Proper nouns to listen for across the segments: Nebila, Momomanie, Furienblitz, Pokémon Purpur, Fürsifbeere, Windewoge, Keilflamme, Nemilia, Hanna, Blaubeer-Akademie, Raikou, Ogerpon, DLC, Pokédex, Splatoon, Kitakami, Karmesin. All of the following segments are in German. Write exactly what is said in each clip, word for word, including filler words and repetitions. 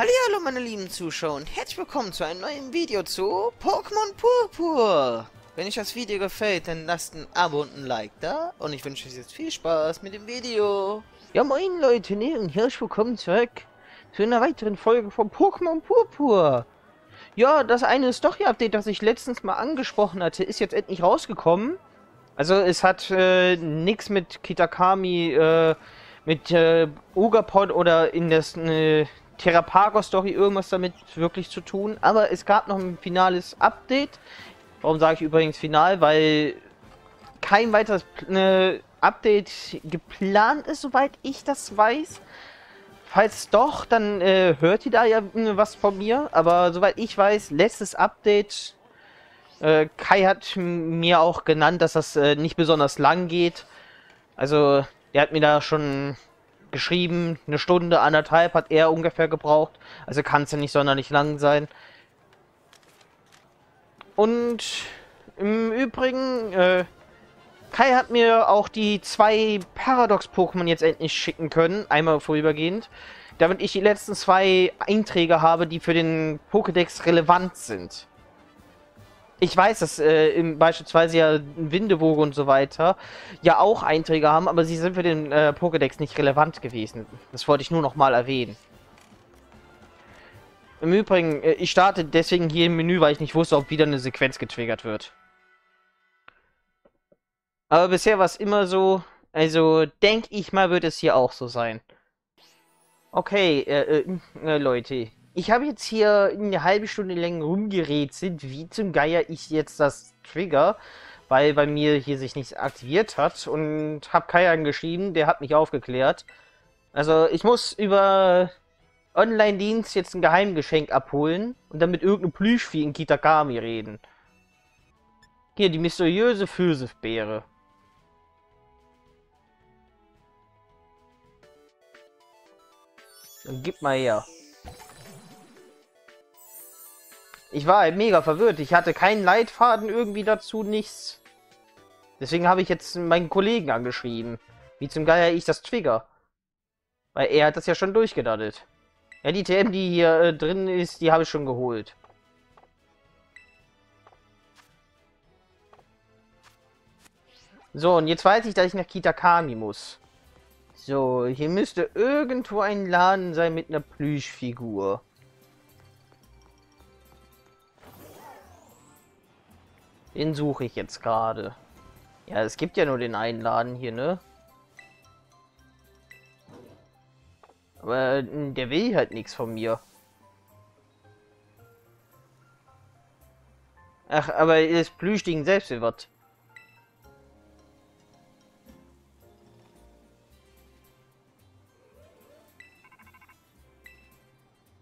Hallihallo meine lieben Zuschauer und herzlich willkommen zu einem neuen Video zu Pokémon Purpur. Wenn euch das Video gefällt, dann lasst ein Abo und ein Like da und ich wünsche euch jetzt viel Spaß mit dem Video. Ja moin Leute, ne, und herzlich willkommen zurück zu einer weiteren Folge von Pokémon Purpur. Ja, das eine Story-Update, das ich letztens mal angesprochen hatte, ist jetzt endlich rausgekommen. Also es hat äh, nichts mit Kitakami, äh, mit äh, Ogerpon oder in das äh, Therapagos-Story irgendwas damit wirklich zu tun. Aber es gab noch ein finales Update. Warum sage ich übrigens final? Weil kein weiteres äh, Update geplant ist, soweit ich das weiß. Falls doch, dann äh, hört ihr da ja äh, was von mir. Aber soweit ich weiß, letztes Update. Äh, Kai hat mir auch genannt, dass das äh, nicht besonders lang geht. Also, er hat mir da schon geschrieben, eine Stunde, anderthalb hat er ungefähr gebraucht. Also kann es ja nicht sonderlich lang sein. Und im Übrigen, äh, Kai hat mir auch die zwei Paradox-Pokémon jetzt endlich schicken können. Einmal vorübergehend. Damit ich die letzten zwei Einträge habe, die für den Pokédex relevant sind. Ich weiß, dass äh, im, beispielsweise ja Windewoge und so weiter ja auch Einträge haben, aber sie sind für den äh, Pokédex nicht relevant gewesen. Das wollte ich nur nochmal erwähnen. Im Übrigen, äh, ich starte deswegen hier im Menü, weil ich nicht wusste, ob wieder eine Sequenz getriggert wird. Aber bisher war es immer so, also denke ich mal, wird es hier auch so sein. Okay, äh, äh, äh, Leute. Ich habe jetzt hier eine halbe Stunde lang rumgerätselt, wie zum Geier ich jetzt das trigger, weil bei mir hier sich nichts aktiviert hat, und habe Kai angeschrieben, der hat mich aufgeklärt. Also ich muss über Online-Dienst jetzt ein Geheimgeschenk abholen und dann mit irgendeinem Plüschvieh in Kitakami reden. Hier, die mysteriöse Fürsifbeere. Dann gib mal her. Ich war halt mega verwirrt. Ich hatte keinen Leitfaden irgendwie dazu, nichts. Deswegen habe ich jetzt meinen Kollegen angeschrieben. Wie zum Geier ich das trigger. Weil er hat das ja schon durchgedaddelt. Ja, die T M, die hier äh, drin ist, die habe ich schon geholt. So, und jetzt weiß ich, dass ich nach Kitakami muss. So, hier müsste irgendwo ein Laden sein mit einer Plüschfigur. Den suche ich jetzt gerade. Ja, es gibt ja nur den einen Laden hier, ne? Aber der will halt nichts von mir. Ach, aber das Plüschding selbst will was.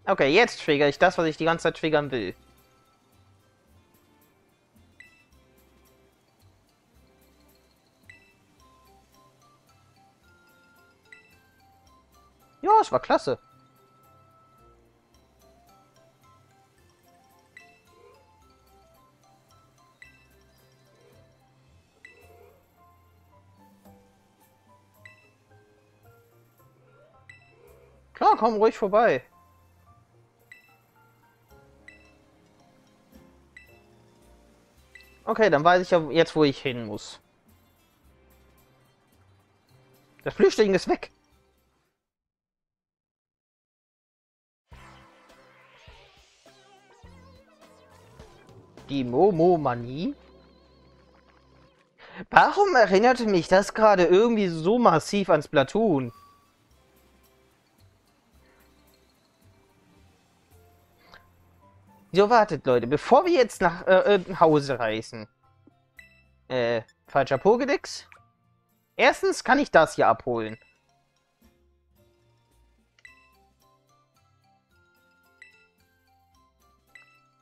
Okay, jetzt trigger ich das, was ich die ganze Zeit triggern will. Das war klasse. Klar, komm ruhig vorbei. Okay, dann weiß ich ja jetzt, wo ich hin muss. Das Flüchtling ist weg. Die Momomanie? Warum erinnerte mich das gerade irgendwie so massiv an Splatoon? So, wartet Leute, bevor wir jetzt nach äh, äh, Hause reisen. Äh, falscher Pokédex? Erstens kann ich das hier abholen.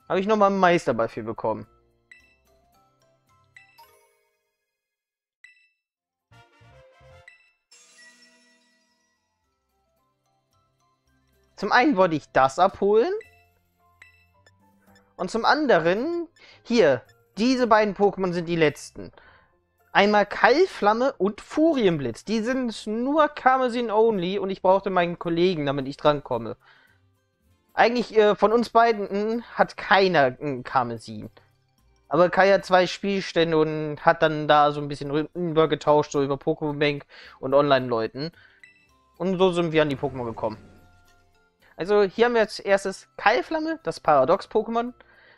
Habe ich nochmal einen Meisterball für bekommen. Zum einen wollte ich das abholen. Und zum anderen, hier, diese beiden Pokémon sind die letzten. Einmal Keilflamme und Furienblitz. Die sind nur Karmesin only und ich brauchte meinen Kollegen, damit ich drankomme. Eigentlich äh, von uns beiden mh, hat keiner einen Karmesin. Aber Kai hat zwei Spielstände und hat dann da so ein bisschen rübergetauscht, so über Pokémon Bank und Online-Leuten. Und so sind wir an die Pokémon gekommen. Also hier haben wir als erstes Keilflamme, das Paradox-Pokémon.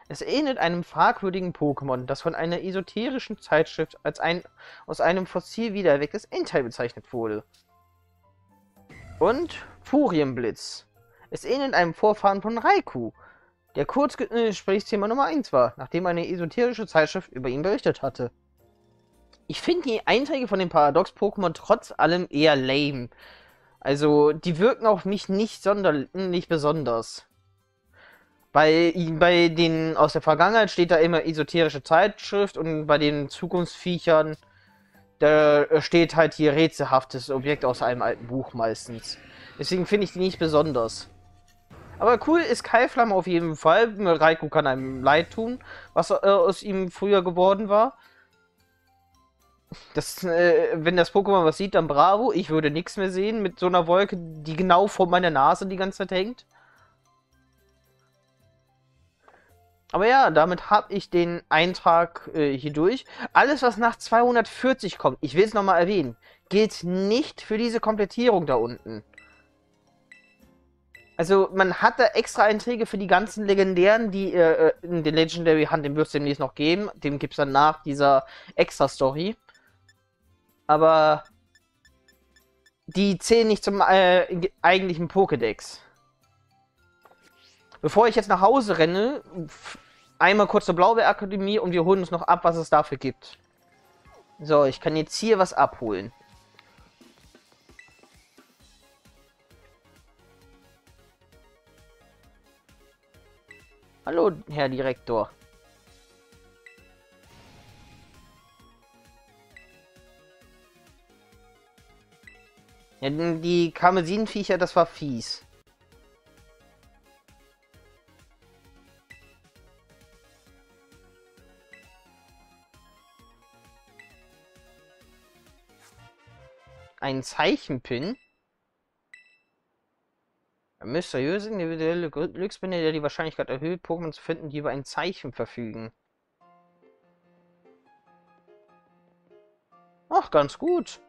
Es ähnelt einem fragwürdigen Pokémon, das von einer esoterischen Zeitschrift als ein aus einem Fossil wiedererwecktes Endteil bezeichnet wurde. Und Furienblitz. Es ähnelt einem Vorfahren von Raikou, der kurz Gesprächsthema Nummer eins war, nachdem eine esoterische Zeitschrift über ihn berichtet hatte. Ich finde die Einträge von den Paradox-Pokémon trotz allem eher lame. Also, die wirken auf mich nicht sonderlich besonders. Bei, bei den aus der Vergangenheit steht da immer esoterische Zeitschrift und bei den Zukunftsviechern, da steht halt hier rätselhaftes Objekt aus einem alten Buch meistens. Deswegen finde ich die nicht besonders. Aber cool ist Keilflamme auf jeden Fall. Raikou kann einem leid tun, was äh, aus ihm früher geworden war. Das, äh, wenn das Pokémon was sieht, dann bravo. Ich würde nichts mehr sehen mit so einer Wolke, die genau vor meiner Nase die ganze Zeit hängt. Aber ja, damit habe ich den Eintrag äh, hier durch. Alles, was nach zweihundertvierzig kommt, ich will es nochmal erwähnen, gilt nicht für diese Komplettierung da unten. Also man hat da extra Einträge für die ganzen Legendären, die äh, in den Legendary Hunt, den wird es demnächst noch geben. Dem gibt es dann nach dieser Extra-Story. Aber die zählen nicht zum äh, eigentlichen Pokédex. Bevor ich jetzt nach Hause renne, einmal kurz zur Blaubeer-Akademie und wir holen uns noch ab, was es dafür gibt. So, ich kann jetzt hier was abholen. Hallo, Herr Direktor. Ja, die Karmesinviecher, das war fies. Ein Zeichenpin? Mysteriöse individuelle Glücksbinde, der die Wahrscheinlichkeit erhöht, Pokémon zu finden, die über ein Zeichen verfügen. Ach, ganz gut.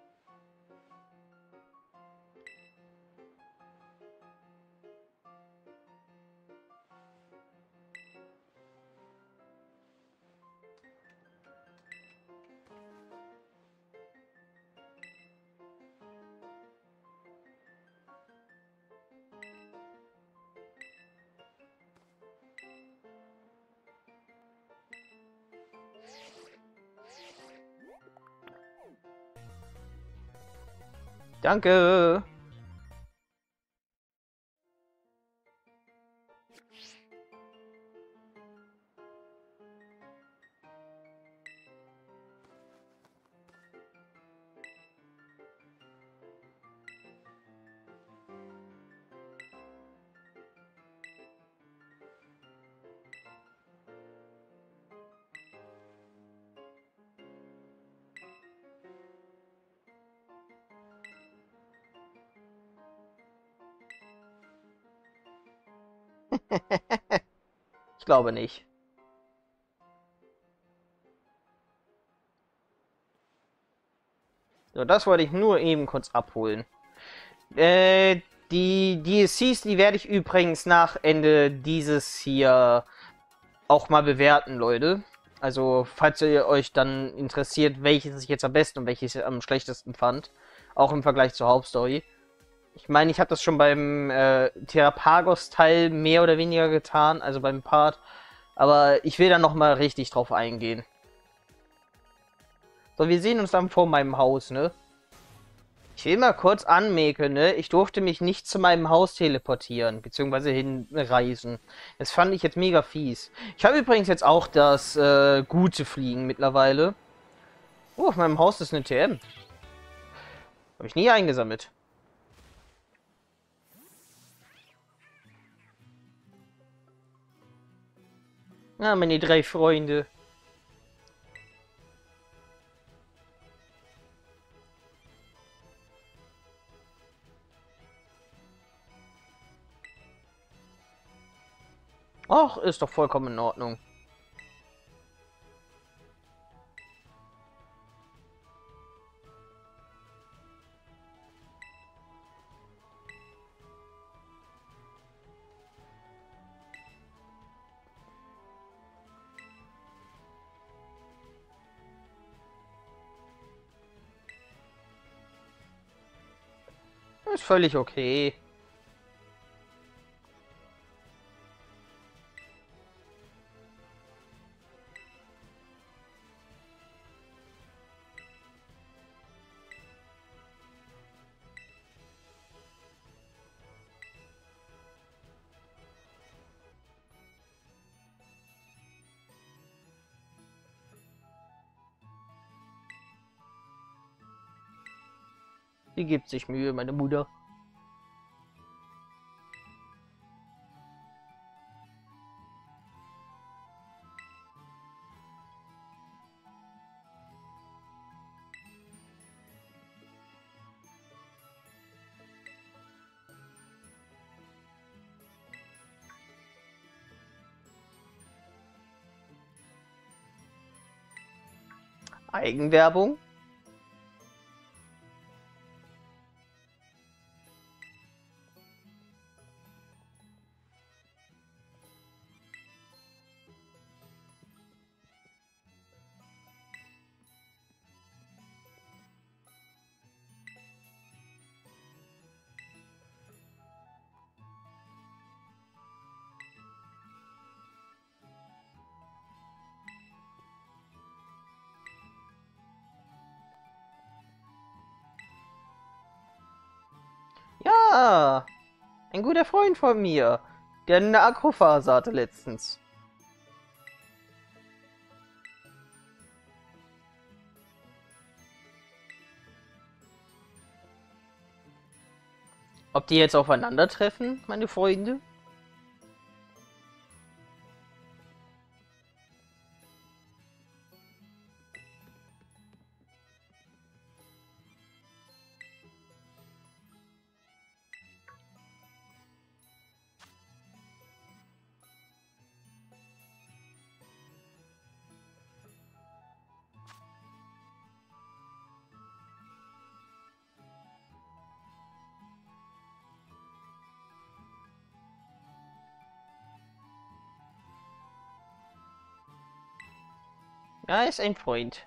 Danke. Ich glaube nicht. So, das wollte ich nur eben kurz abholen. Äh, die D L Cs, die werde ich übrigens nach Ende dieses hier auch mal bewerten, Leute. Also, falls ihr euch dann interessiert, welches ich jetzt am besten und welches ich am schlechtesten fand. Auch im Vergleich zur Hauptstory. Ich meine, ich habe das schon beim äh, Therapagos-Teil mehr oder weniger getan, also beim Part. Aber ich will da nochmal richtig drauf eingehen. So, wir sehen uns dann vor meinem Haus, ne? Ich will mal kurz anmerken, ne? Ich durfte mich nicht zu meinem Haus teleportieren, beziehungsweise hinreisen. Das fand ich jetzt mega fies. Ich habe übrigens jetzt auch das äh, gute Fliegen mittlerweile. Oh, auf meinem Haus ist eine T M. Habe ich nie eingesammelt. Na, ah, meine drei Freunde. Ach, ist doch vollkommen in Ordnung. Ist völlig okay. Die gibt sich Mühe, meine Mutter. Eigenwerbung? Ja, ein guter Freund von mir, der eine Akrophase hatte letztens. Ob die jetzt aufeinandertreffen, meine Freunde? Ja, ist ein Freund.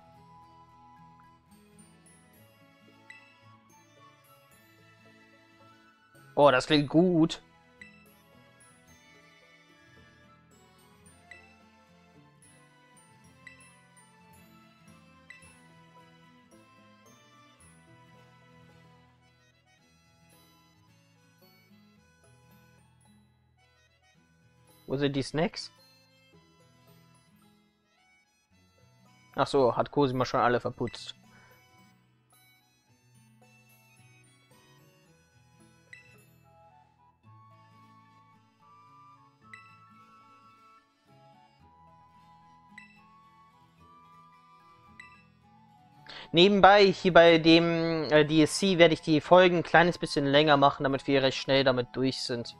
Oh, das klingt gut. Wo sind die Snacks? Ach so, hat Cosima schon alle verputzt. Nebenbei, hier bei dem äh, D S C werde ich die Folgen ein kleines bisschen länger machen, damit wir recht schnell damit durch sind.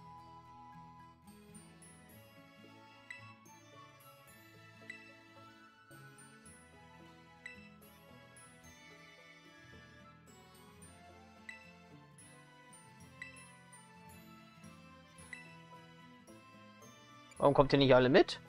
Warum kommt ihr nicht alle mit?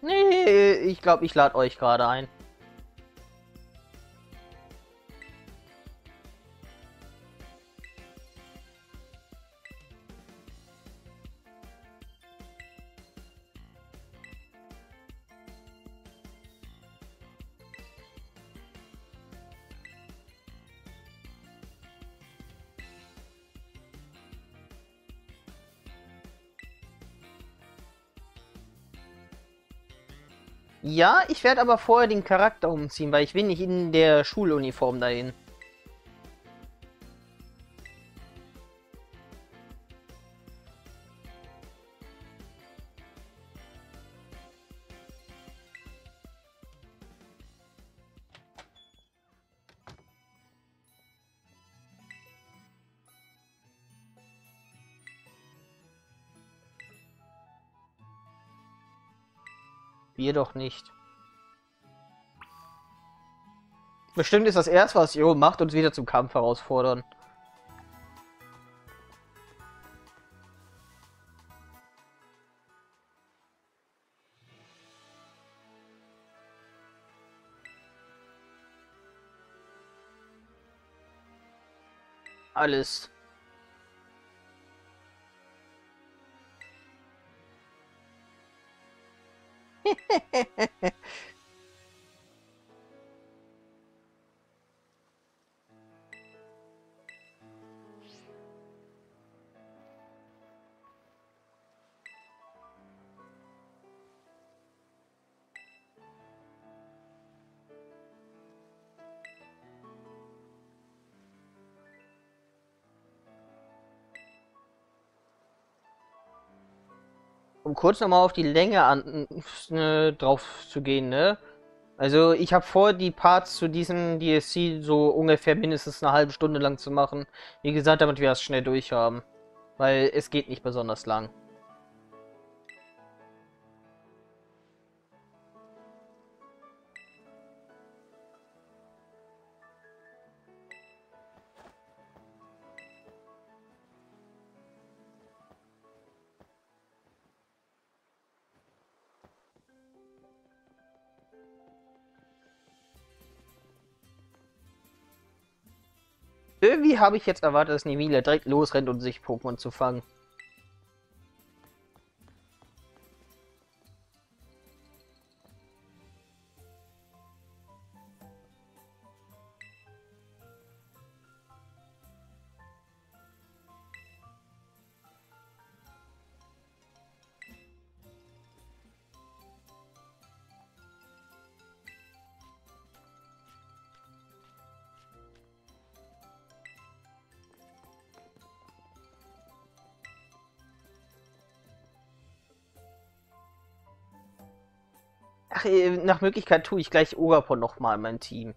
Nee, ich glaube, ich lade euch gerade ein. Ja, ich werde aber vorher den Charakter umziehen, weil ich will nicht in der Schuluniform dahin. Wir doch nicht. Bestimmt ist das erste, was Jo macht, uns wieder zum Kampf herausfordern. Alles. Um kurz nochmal auf die Länge an, ne, drauf zu gehen, ne? Also ich habe vor, die Parts zu diesem D L C so ungefähr mindestens eine halbe Stunde lang zu machen. Wie gesagt, damit wir das schnell durch haben. Weil es geht nicht besonders lang. Irgendwie habe ich jetzt erwartet, dass Nemilia direkt losrennt, um sich Pokémon zu fangen. Ach, nach Möglichkeit tue ich gleich Ogerpon nochmal in mein Team.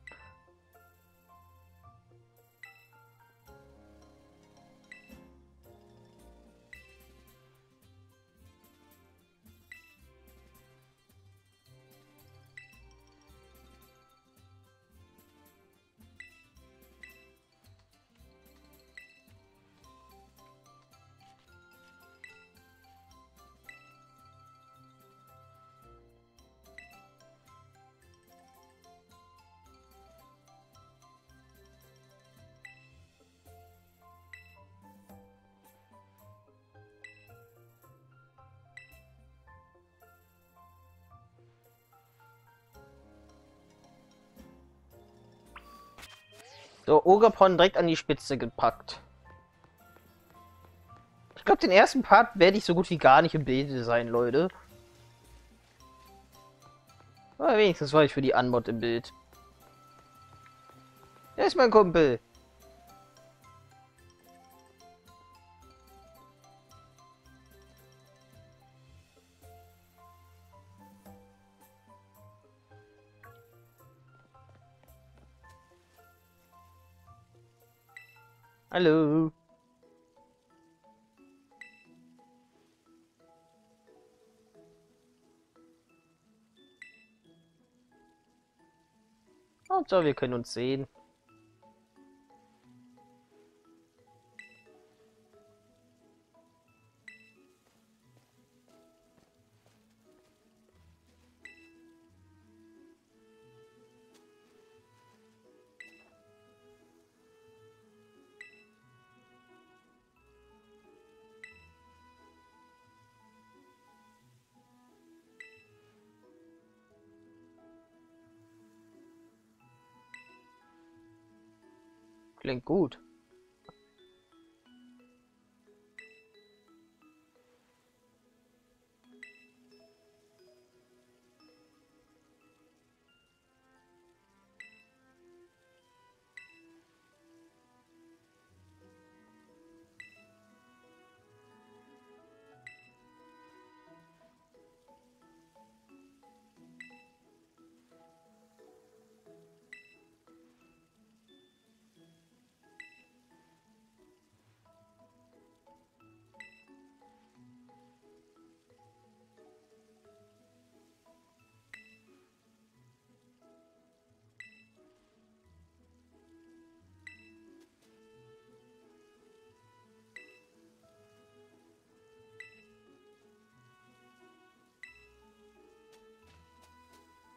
So, Ogerpon direkt an die Spitze gepackt. Ich glaube, den ersten Part werde ich so gut wie gar nicht im Bilde sein, Leute. Aber wenigstens war ich für die Anmod im Bild. Er ist mein Kumpel. Hallo. Und so, wir können uns sehen. Klingt gut.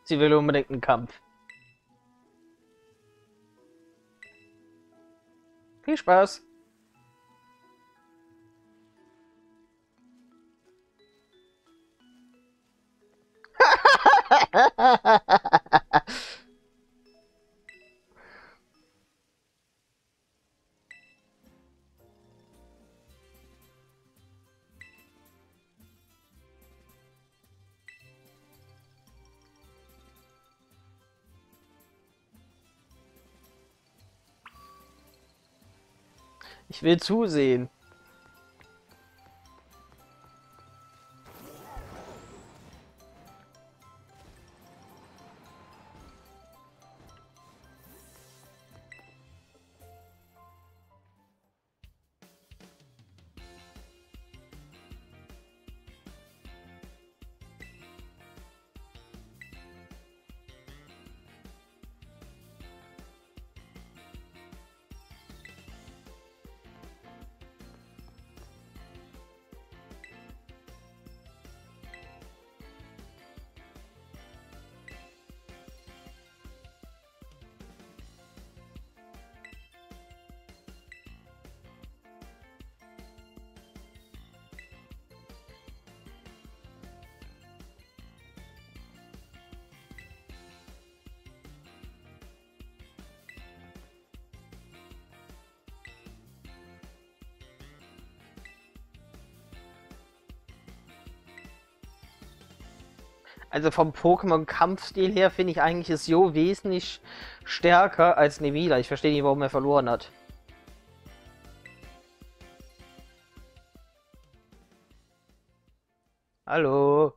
Sie will unbedingt einen Kampf. Viel Spaß. Ich will zusehen. Also vom Pokémon-Kampfstil her finde ich eigentlich ist Jo wesentlich stärker als Nebila. Ich verstehe nicht, warum er verloren hat. Hallo.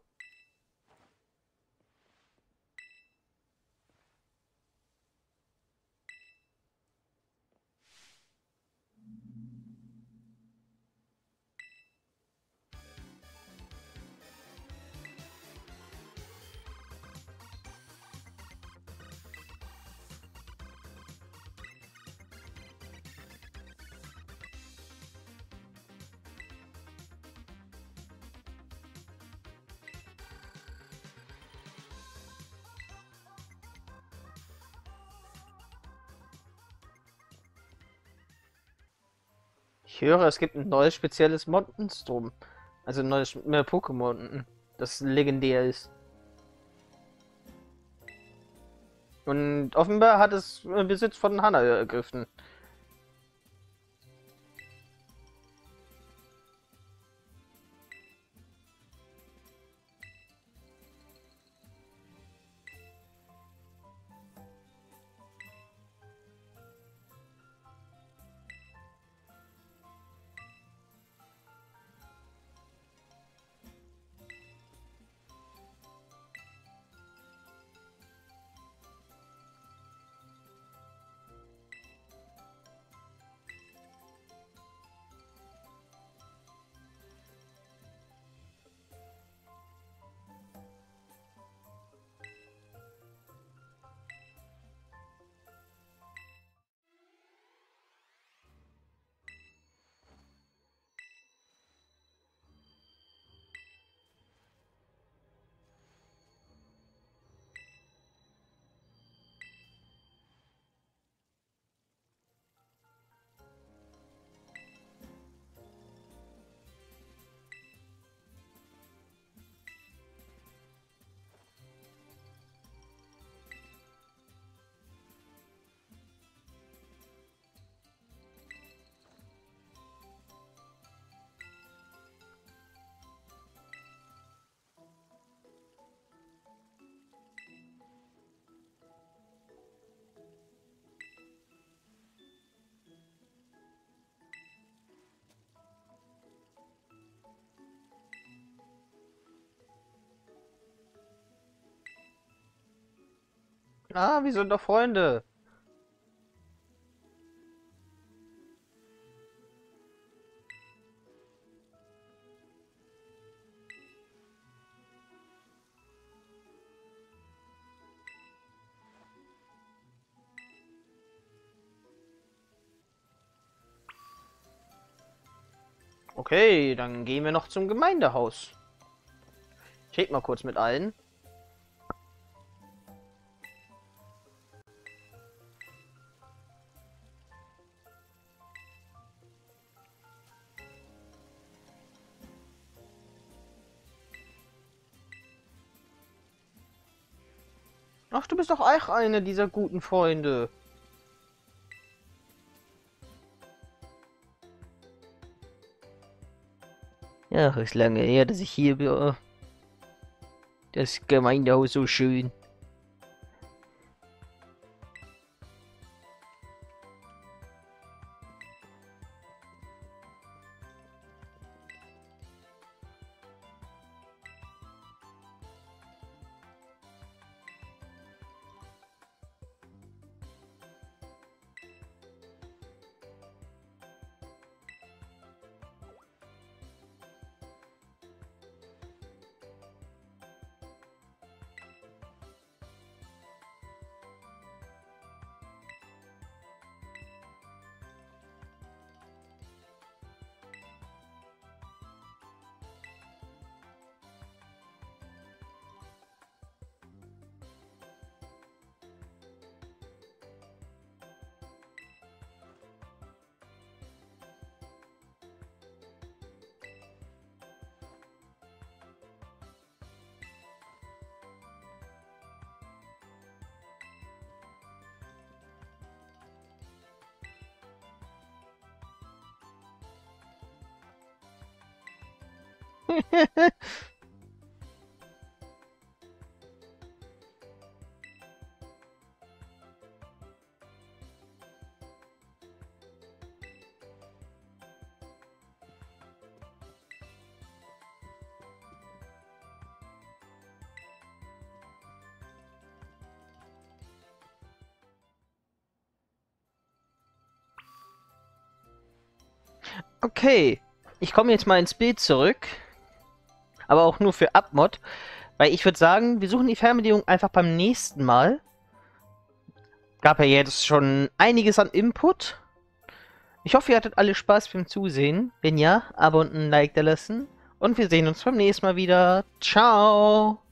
Ich höre, es gibt ein neues spezielles Monstrum. Also ein neues äh, Pokémon, das legendär ist. Und offenbar hat es äh, Besitz von Hanna ergriffen. Ah, wir sind doch Freunde. Okay, dann gehen wir noch zum Gemeindehaus. Ich rede mal kurz mit allen. Ach, du bist doch auch einer dieser guten Freunde. Ja, ist lange her, dass ich hier bin. Das Gemeindehaus so schön. Okay, ich komme jetzt mal ins Bild zurück. Aber auch nur für Abmod. Weil ich würde sagen, wir suchen die Fernbedienung einfach beim nächsten Mal. Gab ja jetzt schon einiges an Input. Ich hoffe, ihr hattet alle Spaß beim Zusehen. Wenn ja, Abo und ein Like da lassen. Und wir sehen uns beim nächsten Mal wieder. Ciao!